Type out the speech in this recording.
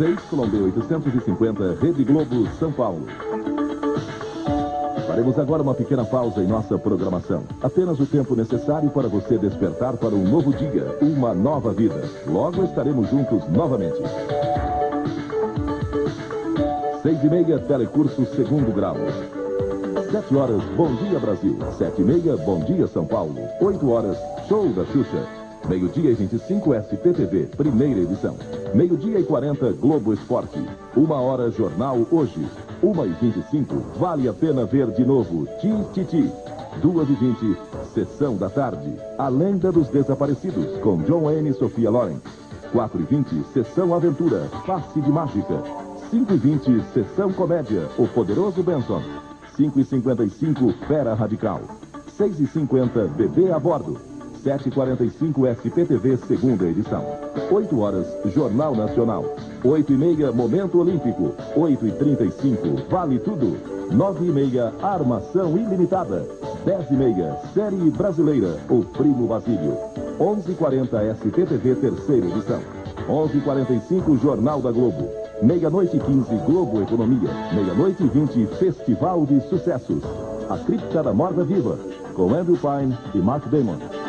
6, Colômbia 850, Rede Globo, São Paulo. Faremos agora uma pequena pausa em nossa programação. Apenas o tempo necessário para você despertar para um novo dia, uma nova vida. Logo estaremos juntos novamente. 6h30, Telecurso Segundo Grau. 7 horas, Bom Dia Brasil. 7h30, Bom Dia São Paulo. 8 horas, Show da Xuxa. Meio-dia e 25, SPTV, primeira edição. Meio-dia e 40, Globo Esporte. 1 hora, Jornal Hoje. 1h25, Vale a Pena Ver de Novo, Ti Ti Ti. 2h20, Sessão da Tarde, A Lenda dos Desaparecidos, com John N. Sofia Lawrence. 4h20, Sessão Aventura, Passe de Mágica. 5h20, Sessão Comédia, O Poderoso Benson. 5h55, Fera Radical. 6h50, Bebê a Bordo. 7h45, SPTV, segunda edição. 8 horas, Jornal Nacional. 8h30, Momento Olímpico. 8h35, Vale Tudo. 9h30, Armação Ilimitada. 10h30, Série Brasileira, O Primo Basílio. 11h40, SPTV, terceira edição. 11h45, Jornal da Globo. 12h15, Globo Economia. 12h20, Festival de Sucessos. A Cripta da Morta-Viva, com Andrew Pine e Mark Damon.